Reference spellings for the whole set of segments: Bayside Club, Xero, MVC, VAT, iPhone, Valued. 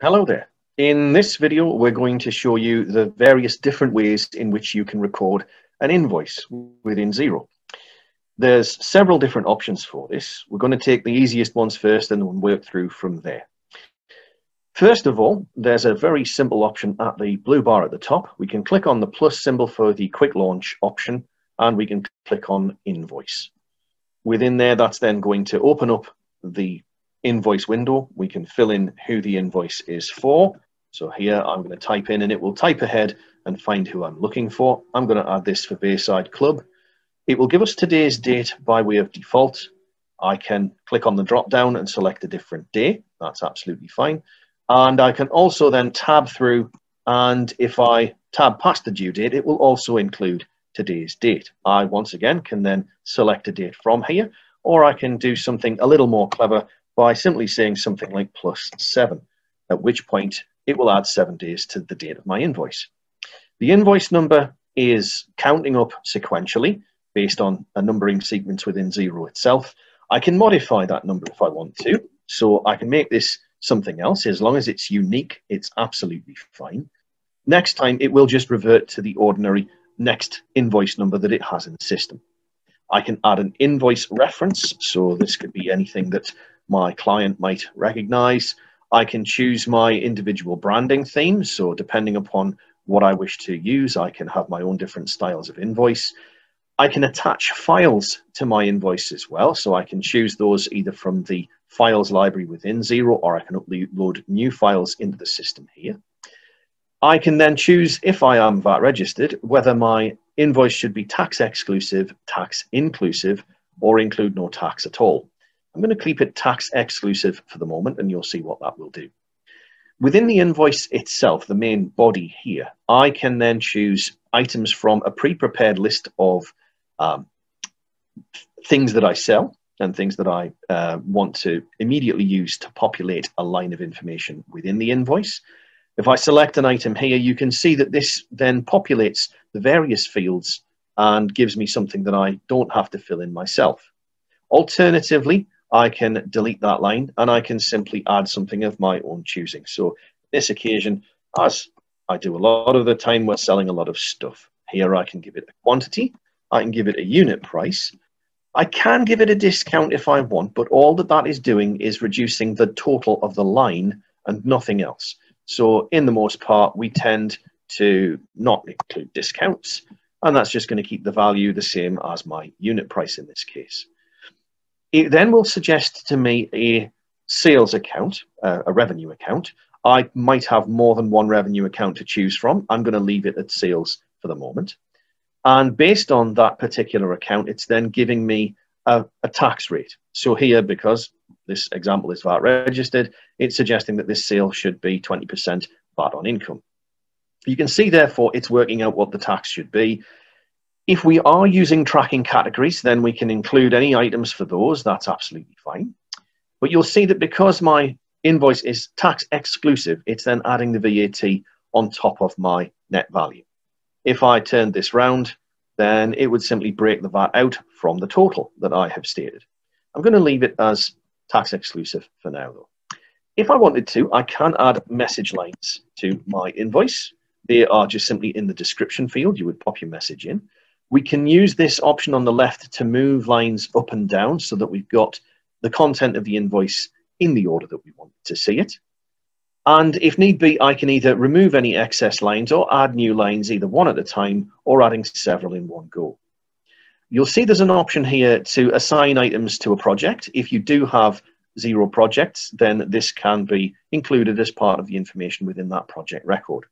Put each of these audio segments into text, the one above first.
Hello there. In this video, we're going to show you the various different ways in which you can record an invoice within Xero. There's several different options for this. We're going to take the easiest ones first and then work through from there. First of all, there's a very simple option at the blue bar at the top. We can click on the plus symbol for the quick launch option, and we can click on invoice. Within there, that's then going to open up the invoice window. We can fill in who the invoice is for. So here I'm going to type in and it will type ahead and find who I'm looking for. I'm going to add this for Bayside Club. It will give us today's date by way of default. I can click on the drop down and select a different day. That's absolutely fine. And I can also then tab through, and if I tab past the due date, it will also include today's date. I once again can then select a date from here, or I can do something a little more clever by simply saying something like +7, at which point it will add 7 days to the date of my invoice. The invoice number is counting up sequentially based on a numbering sequence within Xero itself. I can modify that number if I want to, so I can make this something else. As long as it's unique, it's absolutely fine. Next time, it will just revert to the ordinary next invoice number that it has in the system. I can add an invoice reference, so this could be anything that my client might recognize. I can choose my individual branding theme, so depending upon what I wish to use, I can have my own different styles of invoice. I can attach files to my invoice as well, so I can choose those either from the files library within Xero, or I can upload new files into the system here. I can then choose, if I am VAT registered, whether my invoice should be tax exclusive, tax inclusive, or include no tax at all. I'm going to keep it tax exclusive for the moment, and you'll see what that will do. Within the invoice itself, the main body here, I can then choose items from a pre-prepared list of things that I sell and things that I want to immediately use to populate a line of information within the invoice. If I select an item here, you can see that this then populates the various fields and gives me something that I don't have to fill in myself. Alternatively, I can delete that line and I can simply add something of my own choosing. So this occasion, as I do a lot of the time, we're selling a lot of stuff. Here I can give it a quantity, I can give it a unit price, I can give it a discount if I want, but all that that is doing is reducing the total of the line and nothing else. So in the most part, we tend to not include discounts, and that's just going to keep the value the same as my unit price in this case. It then will suggest to me a sales account, a revenue account. I might have more than one revenue account to choose from. I'm going to leave it at sales for the moment. And based on that particular account, it's then giving me a tax rate. So here, because this example is VAT registered, it's suggesting that this sale should be 20% VAT on income. You can see, therefore, it's working out what the tax should be. If we are using tracking categories, then we can include any items for those. That's absolutely fine. But you'll see that because my invoice is tax exclusive, it's then adding the VAT on top of my net value. If I turned this round, then it would simply break the VAT out from the total that I have stated. I'm going to leave it as tax exclusive for now, though. If I wanted to, I can add message lines to my invoice. They are just simply in the description field. You would pop your message in. We can use this option on the left to move lines up and down so that we've got the content of the invoice in the order that we want to see it. And if need be, I can either remove any excess lines or add new lines, either one at a time or adding several in one go. You'll see there's an option here to assign items to a project. If you do have Xero projects, then this can be included as part of the information within that project record.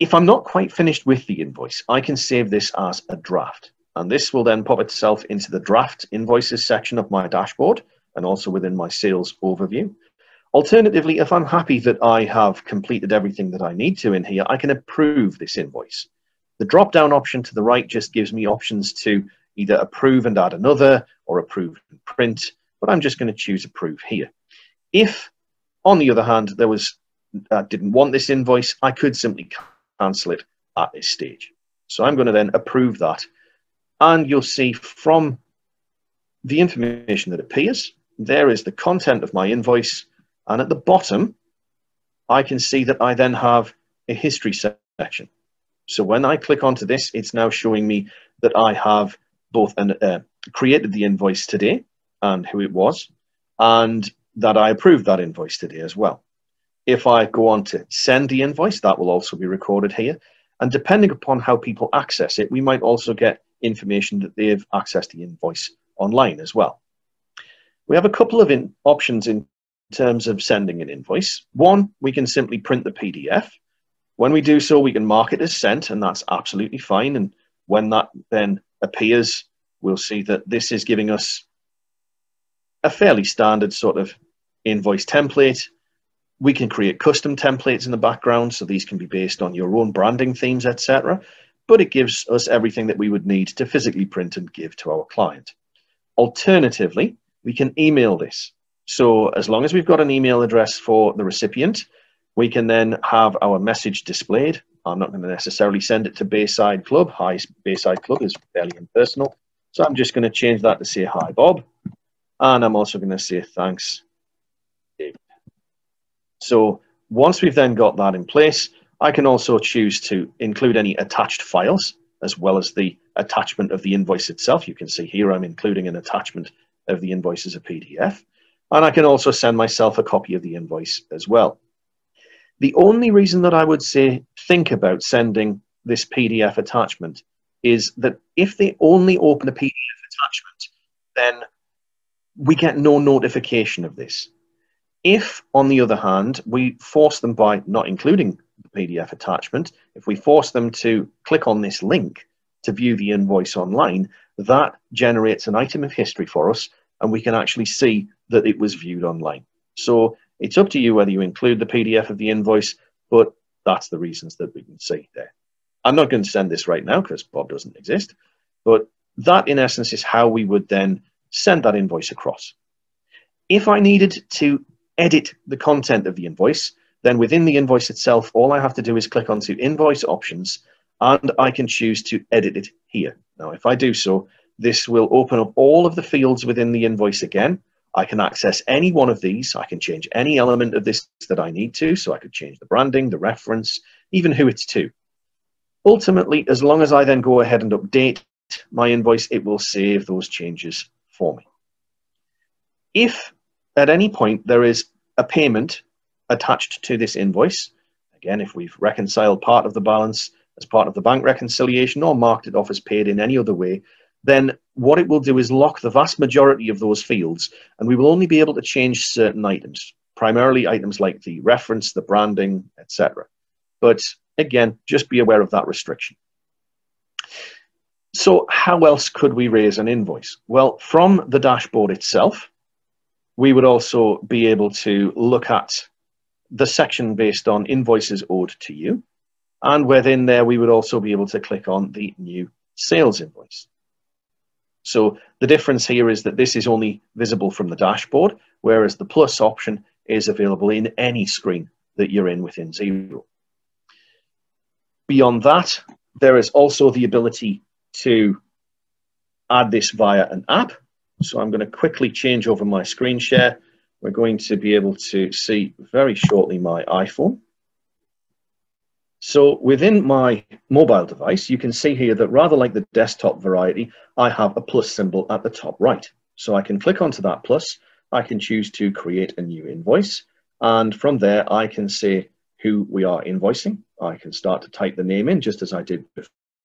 If I'm not quite finished with the invoice, I can save this as a draft, and this will then pop itself into the draft invoices section of my dashboard and also within my sales overview. Alternatively, if I'm happy that I have completed everything that I need to in here, I can approve this invoice. The drop-down option to the right just gives me options to either approve and add another or approve and print, but I'm just going to choose approve here. If, on the other hand, I didn't want this invoice, I could simply cancel it at this stage. So I'm going to then approve that, and you'll see from the information that appears, there is the content of my invoice, and at the bottom I can see that I then have a history section. So when I click onto this, it's now showing me that I have both created the invoice today and who it was, and that I approved that invoice today as well. If I go on to send the invoice, that will also be recorded here. And depending upon how people access it, we might also get information that they've accessed the invoice online as well. We have a couple of options in terms of sending an invoice. One, we can simply print the PDF. When we do so, we can mark it as sent, and that's absolutely fine. And when that then appears, we'll see that this is giving us a fairly standard sort of invoice template. We can create custom templates in the background, so these can be based on your own branding themes, etc. But it gives us everything that we would need to physically print and give to our client. Alternatively, we can email this. So as long as we've got an email address for the recipient, we can then have our message displayed. I'm not going to necessarily send it to Bayside Club. Hi, Bayside Club is fairly impersonal. So I'm just going to change that to say, hi, Bob. And I'm also going to say, thanks, David. So once we've then got that in place, I can also choose to include any attached files as well as the attachment of the invoice itself. You can see here I'm including an attachment of the invoice as a PDF. And I can also send myself a copy of the invoice as well. The only reason that I would say think about sending this PDF attachment is that if they only open a PDF attachment, then we get no notification of this. If, on the other hand, we force them by not including the PDF attachment, if we force them to click on this link to view the invoice online, that generates an item of history for us, and we can actually see that it was viewed online. So it's up to you whether you include the PDF of the invoice, but that's the reasons that we can see there. I'm not going to send this right now because Bob doesn't exist, but that in essence is how we would then send that invoice across. If I needed to edit the content of the invoice, then within the invoice itself, all I have to do is click onto Invoice Options, and I can choose to edit it here. Now, if I do so, this will open up all of the fields within the invoice again. I can access any one of these. I can change any element of this that I need to. So I could change the branding, the reference, even who it's to. Ultimately, as long as I then go ahead and update my invoice, it will save those changes for me. If at any point there is a payment attached to this invoice, again, if we've reconciled part of the balance as part of the bank reconciliation or marked it off as paid in any other way, then what it will do is lock the vast majority of those fields, and we will only be able to change certain items, primarily items like the reference, the branding, etc. But again, just be aware of that restriction. So how else could we raise an invoice? Well, from the dashboard itself, we would also be able to look at the section based on invoices owed to you. And within there, we would also be able to click on the new sales invoice. So the difference here is that this is only visible from the dashboard, whereas the plus option is available in any screen that you're in within Xero. Beyond that, there is also the ability to add this via an app. So I'm going to quickly change over my screen share. We're going to be able to see very shortly my iPhone. So within my mobile device, you can see here that rather like the desktop variety, I have a plus symbol at the top right. So I can click onto that plus, I can choose to create a new invoice. And from there, I can say who we are invoicing. I can start to type the name in just as I did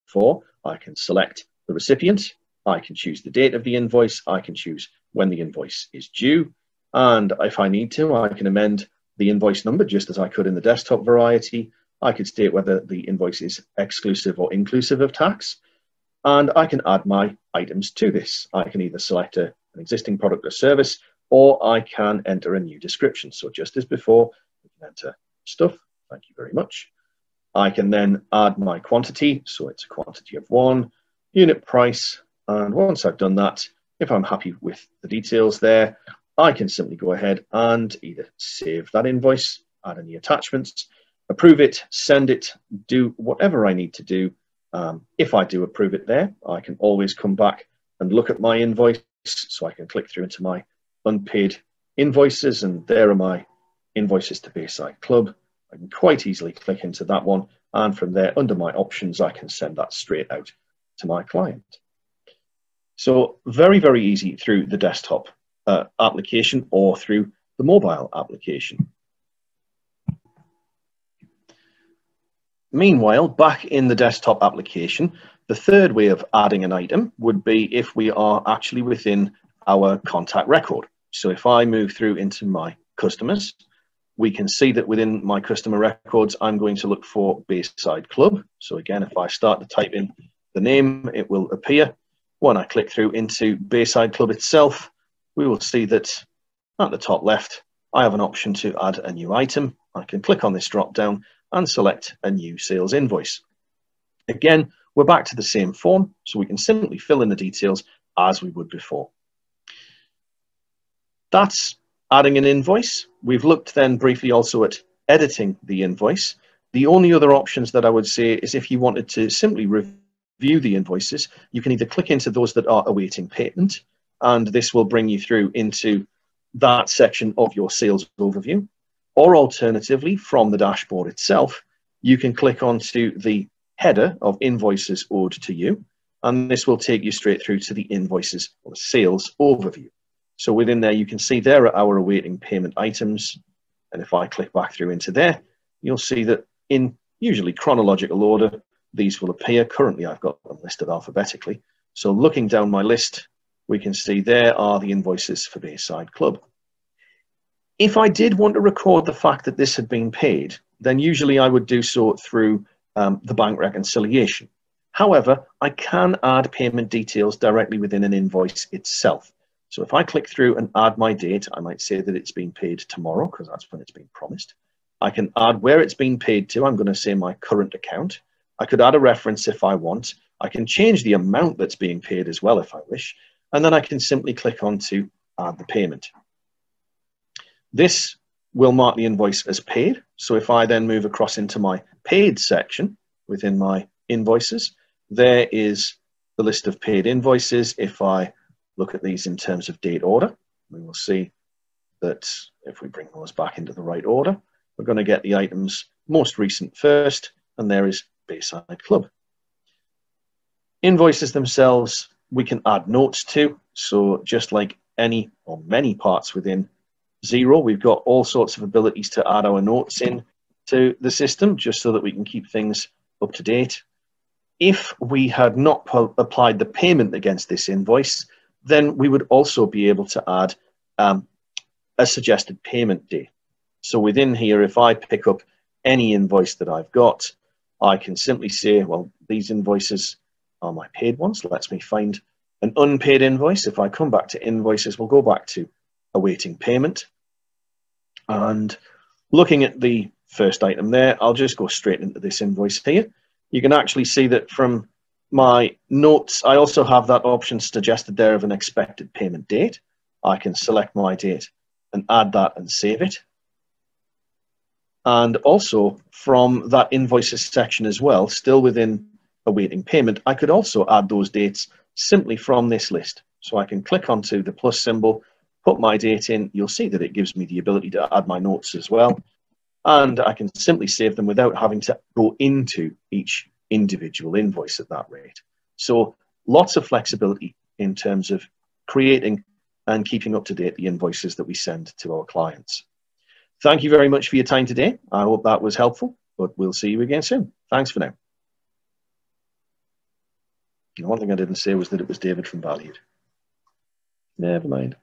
before. I can select the recipient. I can choose the date of the invoice. I can choose when the invoice is due. And if I need to, I can amend the invoice number just as I could in the desktop variety. I could state whether the invoice is exclusive or inclusive of tax, and I can add my items to this. I can either select an existing product or service, or I can enter a new description. So just as before, we can enter stuff, thank you very much. I can then add my quantity, so it's a quantity of 1, unit price, and once I've done that, if I'm happy with the details there, I can simply go ahead and either save that invoice, add any attachments, approve it, send it, do whatever I need to do. If I do approve it there, I can always come back and look at my invoice. So I can click through into my unpaid invoices, and there are my invoices to Bayside Club. I can quite easily click into that one. And from there, under my options, I can send that straight out to my client. So very, very easy through the desktop application or through the mobile application. Meanwhile, back in the desktop application, the third way of adding an item would be if we are actually within our contact record. So if I move through into my customers, we can see that within my customer records, I'm going to look for Bayside Club. So again, if I start to type in the name, it will appear. When I click through into Bayside Club itself, we will see that at the top left, I have an option to add a new item. I can click on this drop down and select a new sales invoice. Again, we're back to the same form, so we can simply fill in the details as we would before. That's adding an invoice. We've looked then briefly also at editing the invoice. The only other options that I would say is if you wanted to simply review the invoices, you can either click into those that are awaiting payment, and this will bring you through into that section of your sales overview. Or alternatively, from the dashboard itself, you can click onto the header of invoices owed to you, and this will take you straight through to the invoices or sales overview. So within there, you can see there are our awaiting payment items. And if I click back through into there, you'll see that in usually chronological order, these will appear. Currently, I've got them listed alphabetically. So looking down my list, we can see there are the invoices for Bayside Club. If I did want to record the fact that this had been paid, then usually I would do so through the bank reconciliation. However, I can add payment details directly within an invoice itself. So if I click through and add my date, I might say that it's been paid tomorrow because that's when it's been promised. I can add where it's been paid to. I'm going to say my current account. I could add a reference if I want. I can change the amount that's being paid as well if I wish. And then I can simply click on to add the payment. This will mark the invoice as paid. So if I then move across into my paid section within my invoices, there is the list of paid invoices. If I look at these in terms of date order, we will see that if we bring those back into the right order, we're going to get the items most recent first, and there is Bayside Club. Invoices themselves, we can add notes to. So just like any or many parts within Xero, we've got all sorts of abilities to add our notes in to the system just so that we can keep things up to date. If we had not applied the payment against this invoice, then we would also be able to add a suggested payment date. So within here, if I pick up any invoice that I've got, I can simply say, well, these invoices are my paid ones. Let me find an unpaid invoice. If I come back to invoices, we'll go back to awaiting payment. And looking at the first item there, I'll just go straight into this invoice here. You can actually see that from my notes, I also have that option suggested there of an expected payment date. I can select my date and add that and save it. And also from that invoices section as well, still within awaiting payment, I could also add those dates simply from this list. So I can click onto the plus symbol, put my date in, you'll see that it gives me the ability to add my notes as well. And I can simply save them without having to go into each individual invoice at that rate. So lots of flexibility in terms of creating and keeping up to date the invoices that we send to our clients. Thank you very much for your time today. I hope that was helpful, but we'll see you again soon. Thanks for now. One thing I didn't say was that it was David from Valued. Never mind.